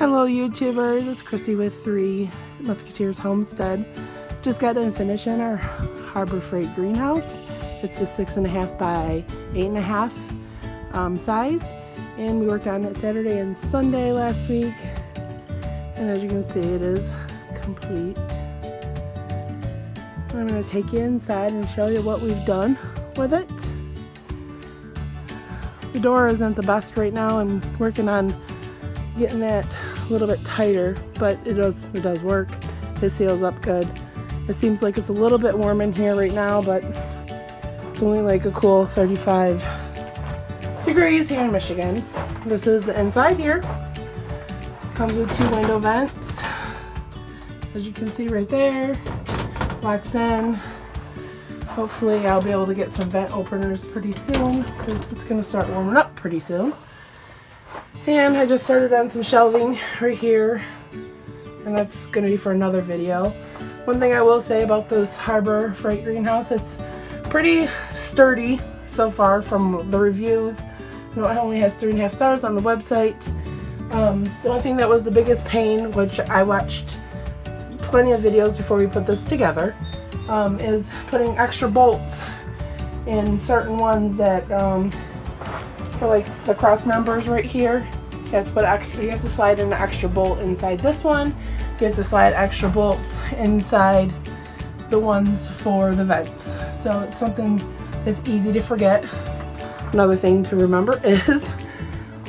Hello YouTubers, it's Chrissy with Three Musketeers Homestead. Just got done finishing our Harbor Freight greenhouse. It's the 6.5 by 8.5 size, and we worked on it Saturday and Sunday last week, and as you can see it is complete. I'm going to take you inside and show you what we've done with it. The door isn't the best right now. I'm working on getting that a little bit tighter, but it does work. It seals up good. It seems like it's a little bit warm in here right now, but it's only like a cool 35 degrees here in Michigan. This is the inside here. Comes with two window vents, as you can see right there. Locks in. Hopefully I'll be able to get some vent openers pretty soon, because it's going to start warming up pretty soon. And I just started on some shelving right here, and that's going to be for another video. One thing I will say about this Harbor Freight greenhouse, it's pretty sturdy so far from the reviews. It only has 3.5 stars on the website. The only thing that was the biggest pain, which I watched plenty of videos before we put this together, is putting extra bolts in certain ones that for like the cross members right here, you have to put extra, you have to slide in an extra bolt inside this one. You have to slide extra bolts inside the ones for the vents. So it's something that's easy to forget. Another thing to remember is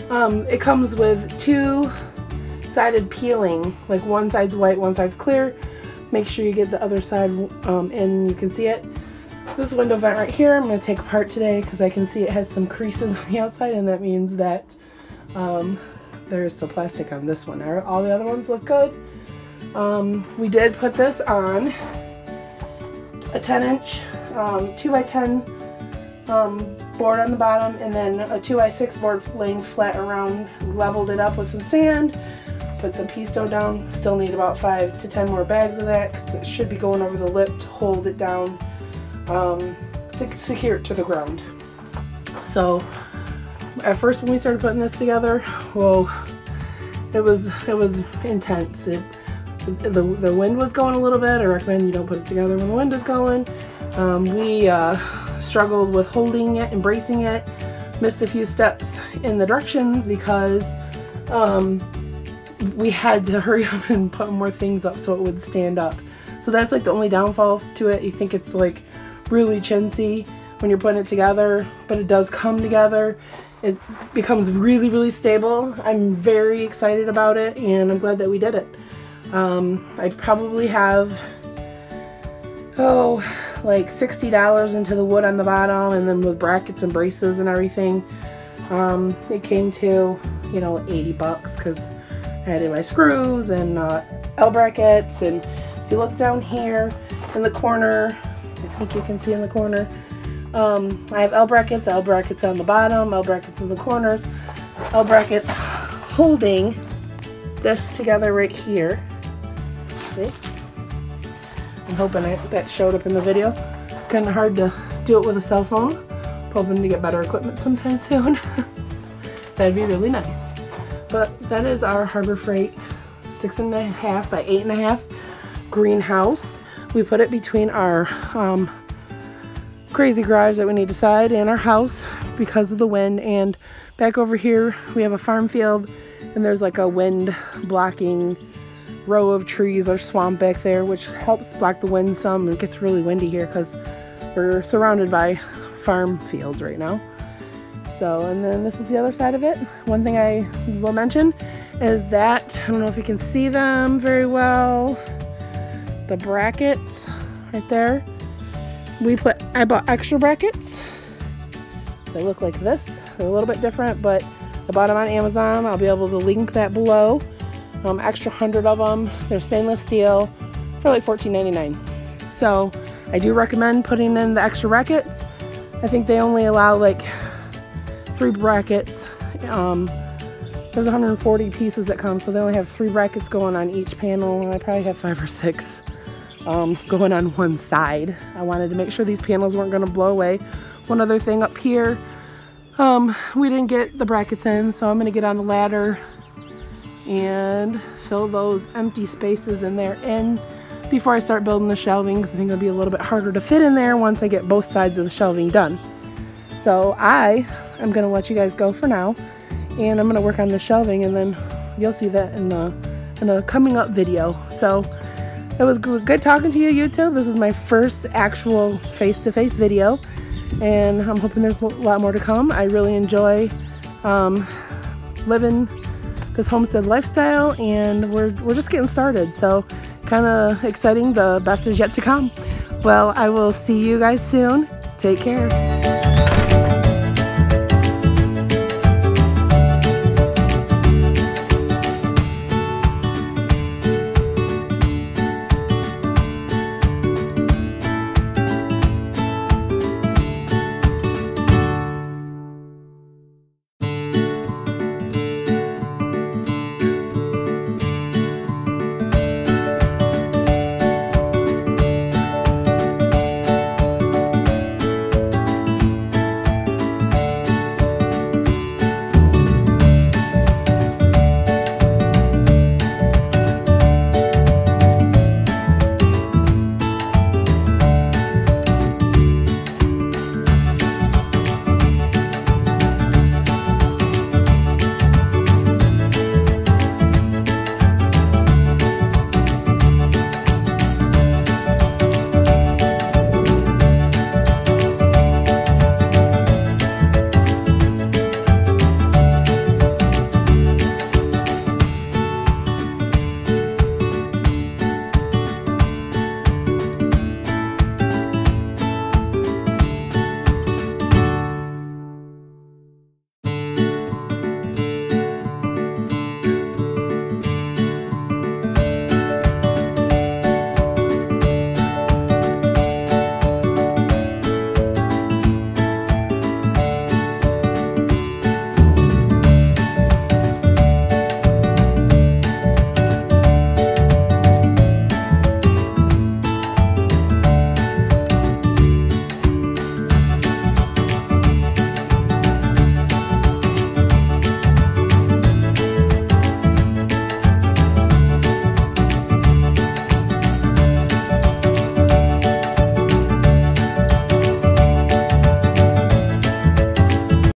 it comes with two-sided peeling. Like one side's white, one side's clear. Make sure you get the other side in, you can see it. This window vent right here I'm going to take apart today, because I can see it has some creases on the outside, and that means that there is still plastic on this one. All the other ones look good. We did put this on a 10-inch 2x10 board on the bottom, and then a 2x6 board laying flat around, leveled it up with some sand, put some pea stone down. Still need about 5 to 10 more bags of that, because it should be going over the lip to hold it down, to secure it to the ground. So at first when we started putting this together, well, it was intense. The wind was going a little bit. I recommend you don't put it together when the wind is going. We struggled with holding it and bracing it. Missed a few steps in the directions because we had to hurry up and put more things up so it would stand up. So that's like the only downfall to it. You think it's like really chintzy when you're putting it together, but it does come together. It becomes really, really stable. I'm very excited about it, and I'm glad that we did it. I probably have, like $60 into the wood on the bottom, and then with brackets and braces and everything, it came to, $80 because I had in my screws and L brackets. And if you look down here in the corner, I think you can see in the corner, I have L brackets on the bottom, L brackets in the corners, L brackets holding this together right here. Okay. I'm hoping that showed up in the video. It's kind of hard to do it with a cell phone. I'm hoping to get better equipment sometime soon. That'd be really nice. But that is our Harbor Freight 6.5 by 8.5 greenhouse. We put it between our crazy garage that we need to side and our house because of the wind. And back over here we have a farm field, and there's like a wind blocking row of trees or swamp back there, which helps block the wind some. It gets really windy here because we're surrounded by farm fields right now. So, and then this is the other side of it. One thing I will mention is that, I don't know if you can see them very well, the brackets right there. I bought extra brackets. They look like this. They're a little bit different, but I bought them on Amazon. I'll be able to link that below. Extra 100 of them. They're stainless steel for like $14.99. So I do recommend putting in the extra brackets. I think they only allow like 3 brackets. There's 140 pieces that come, so they only have 3 brackets going on each panel, and I probably have 5 or 6 going on one side. I wanted to make sure these panels weren't going to blow away. One other thing up here, we didn't get the brackets in, so I'm going to get on the ladder and fill those empty spaces in there in before I start building the shelving, because I think it'll be a little bit harder to fit in there once I get both sides of the shelving done. So I am going to let you guys go for now, and I'm going to work on the shelving, and then you'll see that in a coming up video. So it was good talking to you, YouTube. This is my first actual face-to-face video, and I'm hoping there's a lot more to come. I really enjoy living this homestead lifestyle, and we're just getting started, so kind of exciting. The best is yet to come. Well, I will see you guys soon. Take care.